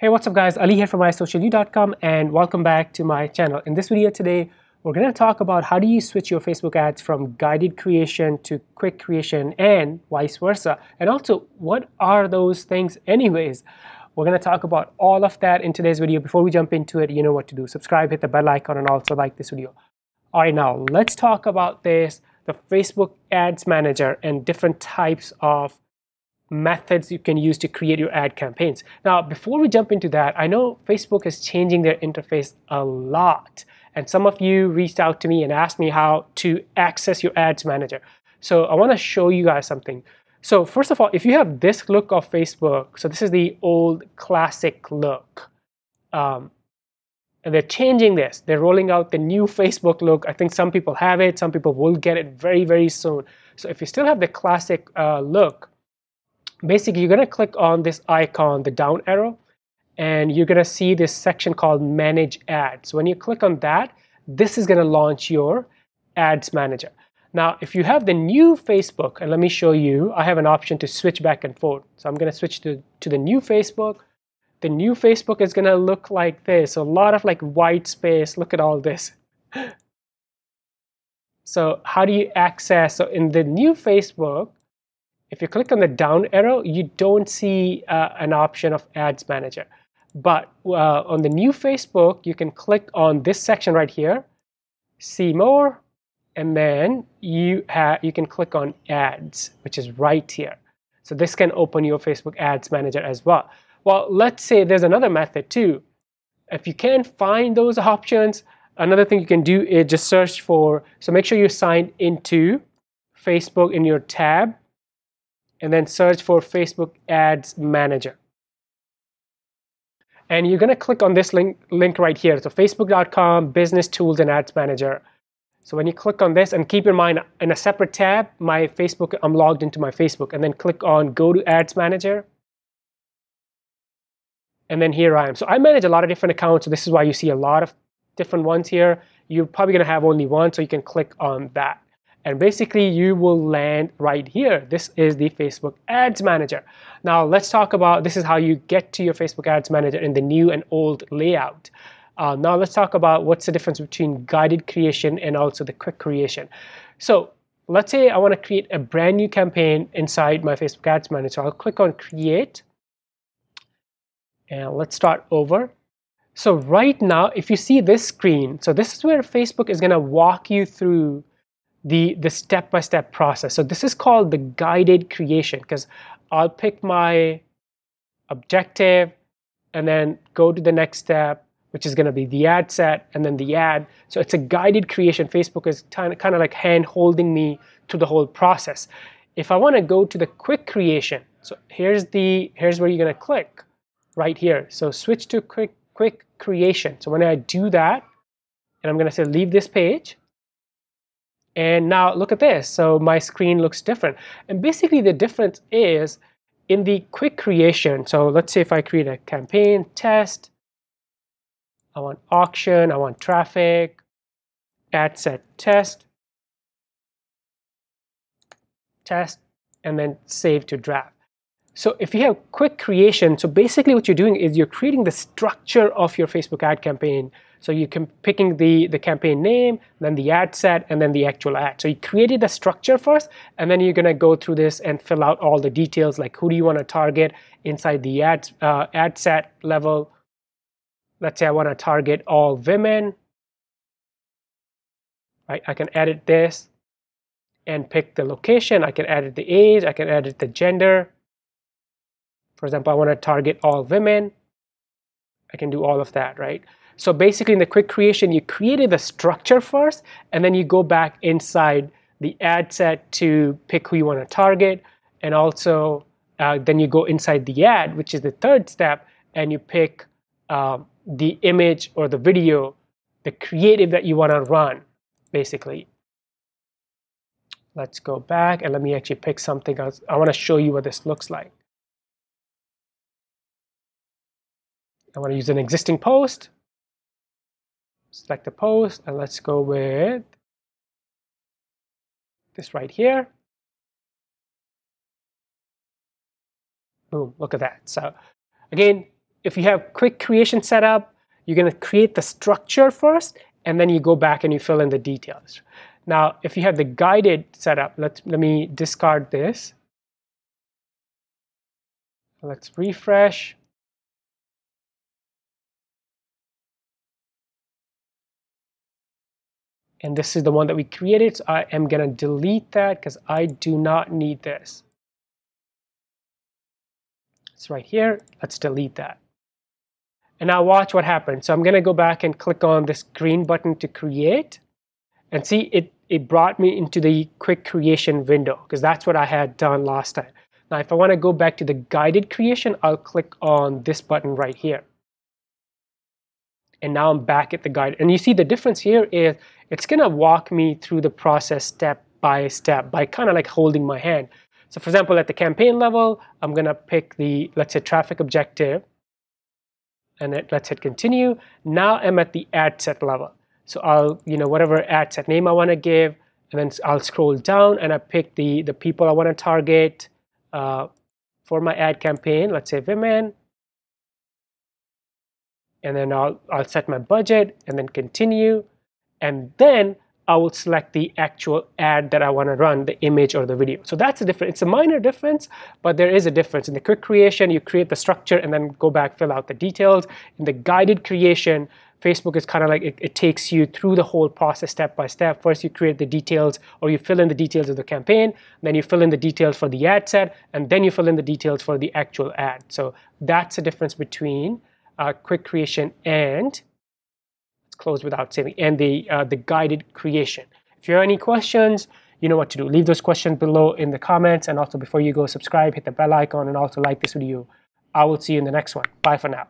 Hey, what's up guys, Ali here from isocialyou.com and welcome back to my channel. In this video today, we're going to talk about how do you switch your Facebook ads from guided creation to quick creation and vice versa. And also, what are those things anyways? We're going to talk about all of that in today's video. Before we jump into it, you know what to do. Subscribe, hit the bell icon, and also like this video. All right, now let's talk about the Facebook Ads Manager and different types of methods you can use to create your ad campaigns. Now, before we jump into that, I know Facebook is changing their interface a lot, and some of you reached out to me and asked me how to access your Ads Manager. So I want to show you guys something. So first of all, if you have this look of Facebook, so this is the old classic look, and they're changing this. They're rolling out the new Facebook look. I think some people have it, some people will get it very, very soon. So if you still have the classic look, basically, you're going to click on this icon, the down arrow, and you're going to see this section called Manage Ads. When you click on that, this is going to launch your Ads Manager. Now, if you have the new Facebook, and let me show you, I have an option to switch back and forth. So I'm going to switch to the new Facebook. The new Facebook is going to look like this. So a lot of like white space. Look at all this. So how do you access? So in the new Facebook, if you click on the down arrow, you don't see an option of Ads Manager. But on the new Facebook, you can click on this section right here, see more, and then you can click on Ads, which is right here. So this can open your Facebook Ads Manager as well. Well, let's say there's another method too. If you can't find those options, another thing you can do is just search for, so make sure you're signed into Facebook in your tab, and then search for Facebook Ads Manager. And you're gonna click on this link right here, so facebook.com, business tools and ads manager. So when you click on this, and keep in mind, in a separate tab, my Facebook, I'm logged into my Facebook, and then click on go to Ads Manager. And then here I am. So I manage a lot of different accounts, so this is why you see a lot of different ones here. You're probably gonna have only one, so you can click on that. And basically, you will land right here. This is the Facebook Ads Manager. Now, let's talk about this is how you get to your Facebook Ads Manager in the new and old layout. Now, let's talk about what's the difference between guided creation and also the quick creation. So, let's say I want to create a brand new campaign inside my Facebook Ads Manager. I'll click on Create. And let's start over. So, right now, if you see this screen, so this is where Facebook is going to walk you through the step-by-step process. So this is called the guided creation, because I'll pick my objective and then go to the next step, which is going to be the ad set and then the ad. So it's a guided creation. Facebook is kind of like hand-holding me through the whole process. If I want to go to the quick creation, so here's where you're going to click right here. So switch to quick creation. So when I do that, and I'm going to say leave this page, and now look at this. So my screen looks different. And basically the difference is in the quick creation. So let's say if I create a campaign test, I want auction, I want traffic, ad set test, and then save to draft. So if you have quick creation, so basically what you're doing is you're creating the structure of your Facebook ad campaign. So you can picking the campaign name, then the ad set, and then the actual ad. So you created the structure first, and then you're gonna go through this and fill out all the details, like who do you wanna target inside the ad set level. Let's say I wanna target all women. Right, I can edit this and pick the location. I can edit the age, I can edit the gender. For example, I wanna target all women. I can do all of that, right? So basically in the quick creation, you created the structure first, and then you go back inside the ad set to pick who you want to target. And also, then you go inside the ad, which is the third step, and you pick the image or the video, the creative that you want to run, basically. Let's go back, and let me actually pick something else. I want to show you what this looks like. I want to use an existing post. Select the post, and let's go with this right here. Boom, look at that. So again, if you have quick creation set up, you're going to create the structure first, and then you go back and you fill in the details. Now, if you have the guided setup, let me discard this. Let's refresh. And this is the one that we created, so I am going to delete that because I do not need this. It's right here. Let's delete that. And now watch what happens. So I'm going to go back and click on this green button to create. And see, it brought me into the quick creation window because that's what I had done last time. Now, if I want to go back to the guided creation, I'll click on this button right here. And now I'm back at the guide. And you see the difference here is it's going to walk me through the process step by step by kind of like holding my hand. So for example, at the campaign level, I'm going to pick the, let's say, traffic objective. And then let's hit continue. Now I'm at the ad set level. So I'll, whatever ad set name I want to give. And then I'll scroll down and I pick the people I want to target for my ad campaign. Let's say women. And then I'll set my budget and then continue. And then I will select the actual ad that I want to run, the image or the video. So that's a difference. It's a minor difference, but there is a difference. In the quick creation, you create the structure and then go back, fill out the details. In the guided creation, Facebook is kind of like it takes you through the whole process step by step. First, you create the details, or you fill in the details of the campaign, then you fill in the details for the ad set, and then you fill in the details for the actual ad. So that's the difference between quick creation and, let's close without saving, and the guided creation. If you have any questions, you know what to do. Leave those questions below in the comments, and also before you go, subscribe, hit the bell icon, and also like this video. I will see you in the next one. Bye for now.